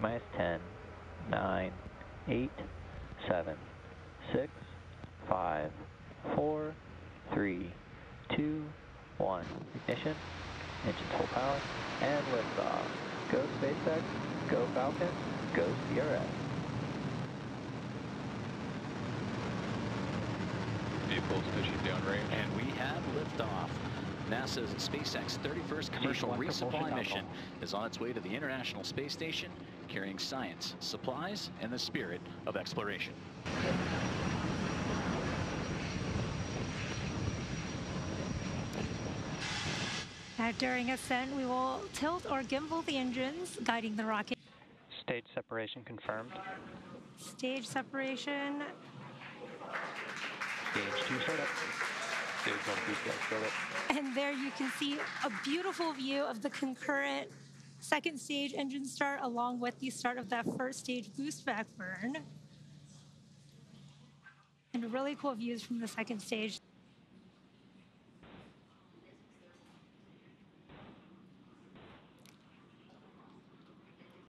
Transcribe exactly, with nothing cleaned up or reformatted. minus ten, nine, eight, seven, six, five, four, three, two, one. Ignition, engines full power, and liftoff. Go SpaceX, go Falcon, go C R S. Vehicles pushing downrange, and we have liftoff. NASA's SpaceX thirty-first commercial resupply mission is on its way to the International Space Station, carrying science, supplies, and the spirit of exploration. Now during ascent, we will tilt or gimbal the engines, guiding the rocket. Stage separation confirmed. Stage separation. Stage two startup. And there you can see a beautiful view of the concurrent second stage engine start along with the start of that first stage boost back burn. And really cool views from the second stage.